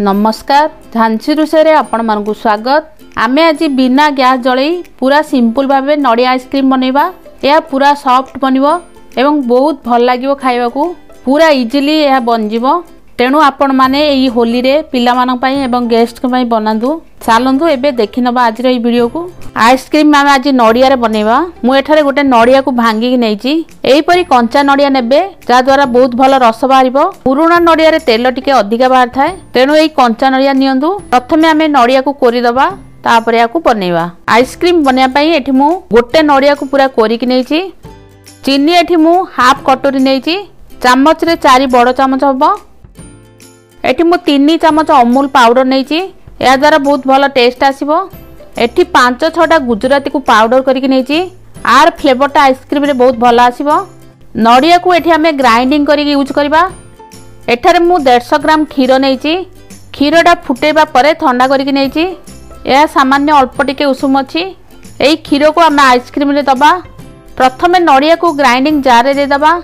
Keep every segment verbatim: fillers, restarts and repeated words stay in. नमस्कार झांसी रोषे रे आपण मानकु स्वागत। आमे आज बिना गैस जलई पूरा सिंपल भाव नड़िया आइसक्रीम बनइबा। यह पूरा सॉफ्ट बनिवो एवं बहुत भल लागिवो खाइबाकू। पूरा इजिली यह बनजिवो। तेणु आपण माने एही होली रे पिला मानक पई एवं गेस्ट पई बनांदु। चालंतु एबे देखि नबा आज रे वीडियो को। आइसक्रीम आमे आज नड़िया रे बनइबा। मु एठारे गोटे नड़िया को भांगी नेची। एही परी कंचा नड़िया नेबे जा द्वारा बहुत भल रस बाहरिबो। पुराना नड़िया रे तेल टिके अधिका बाहर थाए। तेणु एही कंचा नड़िया नियंदु। प्रथमे आमे नड़िया को कोरि दबा तापरे याकु बनइबा। आइसक्रीम बनया पई एठी मु गोटे नड़िया को पूरा कोरि कि नेची। चीनी एठी मु हाफ कटोरी नेची। चम्मच रे चार बड़ चमच हबो। एठी मु तीन चमच अमूल पाउडर नेची। या द्वारा बहुत भल टेस्ट आसीबो। एठी पांच छटा गुजराती को पाउडर करिक नेची। आर फ्लेवर टा आइसक्रीम रे बहुत भल आसीबो। नड़िया को एठी हमें ग्राइंडिंग करिक यूज करबा। एठारे मु एक सौ पचास ग्राम खीर नेची। खीरटा फुटेबा परे ठंडा करिक नेची। यह सामान्य अल्प टिके उषुम अच्छी। यही खीर को आम आइसक्रीम रे दबा। प्रथम नड़िया को ग्राइंडिंग जार रे दबा।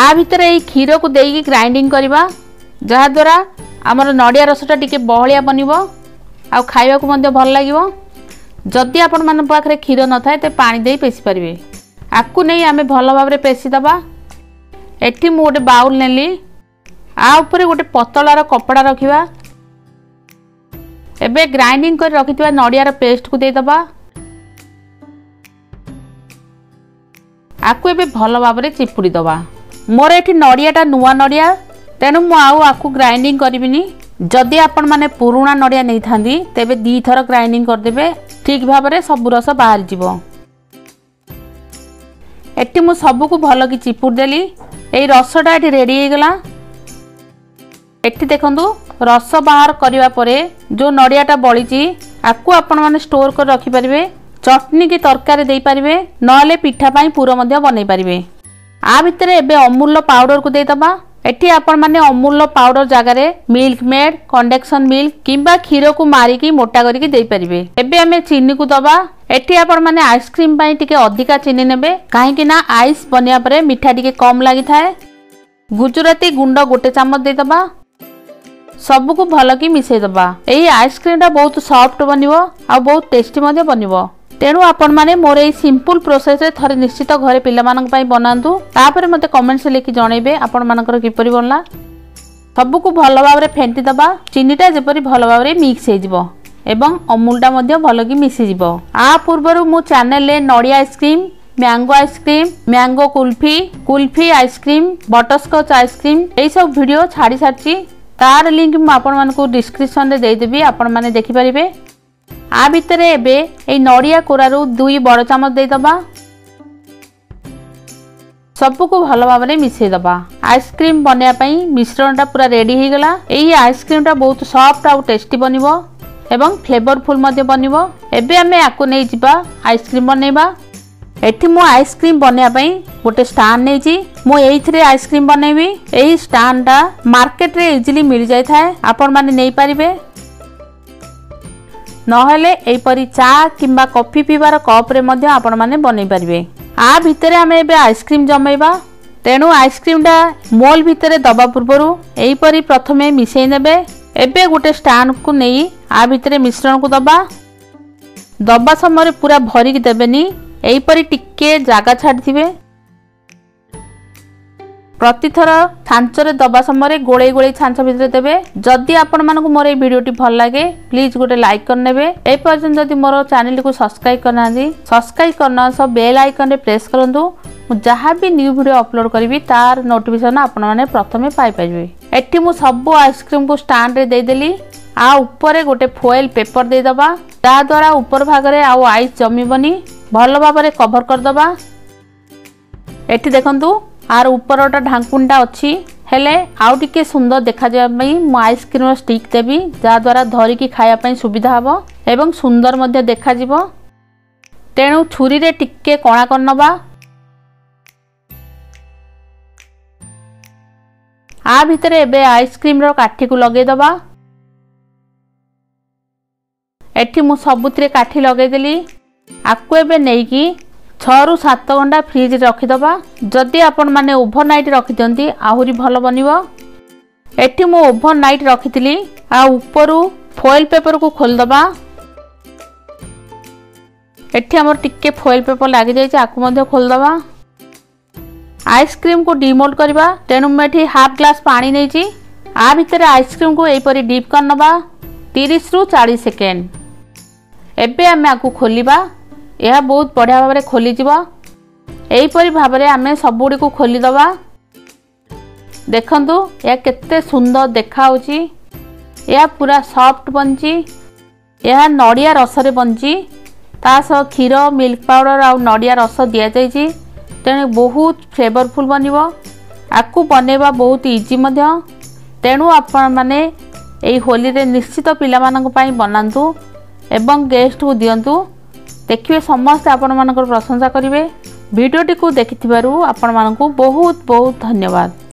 आ भितर यही खीर को देकी ग्राइंडिंग करवा जहाद्वारा आमर नड़िया रसटा टिके बहलिया बनब आ खाइबा को मध्य भल लागिवो। जदि आपण मन पाखरे खीर न थाए ते पानी देई पेसी पारिबे। आकु नै आमे भल भाबरे पेसी दबा। एठी मु गोटे बाउल नेली। आ ऊपर गोटे पतलार कपड़ा रखा। एबे ग्राइंडिंग कर रखिथिबा नड़ियार पेस्ट को दे दबा। आकु एबे भल भाबरे चिपुड़ी दबा। मोर एठी नड़ियाटा नुआ नड़िया तेणु मु आउ आकु ग्राइंडिंग करिबिनी। जदि आपण माने पुराणा नड़िया नै थांदी तेबे दी थर ग्राइंडिंग कर देबे। ठीक भाबरे सब रस बाहर जिवो। एठी मु सब को भल कि चिपुड़ देली। एई रसटा एठी रेडी हे गला। एठी देखंतु रस बाहर करिवा परे जो नड़ियाटा बळीची आकु आपण माने स्टोर कर रखि परिबे। चटनी की तरकारी देई परिबे नले पिठा पई पूरा मध्य बनै परिबे। आ भितरे एबे अमूल्य पाउडर को दे दबा। एठी आपण माने अमूल्य पाउडर जागा रे मिल्क मेड कंडेंसन मिल्क किबा खीर को मारी की मोटा करी की देई परिबे। एबे हमें चीनी को दबा। एठी आपण माने आइसक्रीम पई टिके अधिका चीनी नेबे काहे कि ना आइस बनिया परे मिठा टिके कम लागि थाए। गुजराती गुंड गोटे चम्मच दे दबा। सब को भल कि मिसई दबा। यही आइसक्रीम टा बहुत सॉफ्ट बनिवो आ बहुत टेस्टी मधे बनिवो। तेणु आपण माने मोर एही सिंपल प्रोसेस रे थरे निश्चित घरे पिला मानक पई बनांतु। तापर मते कमेंट्स लिखि जणैबे आपण मानकर किपरि बनला। सब को भल भाव रे फेंटी दबा। चीनी टा जेपरि भल भाव रे मिक्स हे जिवो एवं अमूल टा मधे भल कि मिसि जिवो। आ पूर्वरु मो चैनल ले नड़िया ice cream, mango ice cream, mango kulfi, kulfi ice cream, butterscotch ice cream एही सब वीडियो छाड़ी सारची। तार लिंक मु आपण मानकु डिस्क्रिप्शन रे देई देबी। आपण माने देखि परिबे। आ भितरे एबे ए नड़िया कोरारु दुई बड़ चमच देई दबा। सब को भल भाव रे मिसई दबा। आइसक्रीम बनया पई मिश्रणटा पूरा रेडी हे गला। एही आइसक्रीमटा बहुत सॉफ्ट आ टेस्टी बनिवो एवं फ्लेवरफुल मधे बनिवो। एबे हमें आकु नै जिबा आइसक्रीम बनैबा। एठी मु आइसक्रीम बनया पई गोटे स्टान नेची। मु एइथरे आइसक्रीम बनैबी। एही स्टानटा मार्केट रे इजिली मिल जाय थाए। आपण माने नै पारिबे। नहले एई परी चा किबा कॉफी पीबार कप रे मध्य आपण माने बनै पारिबे। आ भितरे हमें एबे आइसक्रीम जमैबा। तेणु आइसक्रीमटा मोल भितरे दबा पूर्वरु एई परी प्रथमे मिसई नेबे। एबे गोटे स्टान को नै आ भितरे मिश्रण को दबा। दबा समय पूरा भरिक देबेनी। एहीपरी टिके जागा छाड़े। प्रतिथर छांचरे दबा समय गोले गोले छांच भितर देवे। जदि आपण मानकु मोर ए वीडियोटी भल लागे प्लीज गोटे लाइक करने। ए पर्यंत जदि मोर चैनल को सब्सक्राइब करना सब्सक्राइब करना सब बेल आइकन रे प्रेस करंतु। मु जहाँ भी न्यू वीडियो अपलोड करी तार नोटिफिकेशन आपण माने प्रथमे पाई पाइबे। एठी मु सब आइसक्रीम को स्टैंड रे दे देली। आ ऊपर गोटे फोइल पेपर दे दबा। ता द्वारा ऊपर भाग रे आ आइस जमीबनी। भल भाव में कभर करदबा। एठी देखंतु आर ऊपरटा ढांकुनटा अच्छी हेले आउ टिके सुंदर देखा जाय पई मु आइसक्रीम स्टिक देबी जहाद्वारा धरिकी खाया पई सुविधा हबो एवं सुंदर मध्य देखा जिवो। तेणु छुरी रे टिके कणा करनबा। आ भितरे एबे आइसक्रीम रो काठी को लगे दबा। एठी मु सबुतरे काठी लगे देली। आकु एबे नेकी छू सात घंटा फ्रिज रखिदवा। जदि आपण मैंने ओभर नाइट रखिंट आहरी भल बन। एटी मु ओभर नाइट रखी आपर फोइल पेपर को खोलदवा। एटी आमर टिके फोइल पेपर लग जाए खोलदवा। आइसक्रीम को डिमोल्ड करवा। तेणु मुझे हाफ ग्लास पानी नहीं आ भितर आइसक्रीम को यहीपर डीप कर नवा तीस रु चालीस सेकेंड। एबे आम आपको खोलवा। यह बहुत बढ़िया भाव में खोलीज। यहीपरी भाव में आम सबुड़ी को खोलीदवा। देखु यह केते सुंदर देखा। यह पूरा सॉफ्ट बनची। यह नड़िया रस बनची। तासह क्षीर मिल्क पाउडर आ नड़िया रस दि जाइए। तेणु बहुत फ्लेवरफुल बन। आपको बनवा बहुत इजी। तेणु आपण मैंने होली रे निश्चित पिला मानक पाई बनातु एवं गेस्ट को दिंतु। देखिए समस्त आपण मानकर प्रशंसा करेंगे। वीडियोटी को देखि आपण मानकु बहुत बहुत धन्यवाद।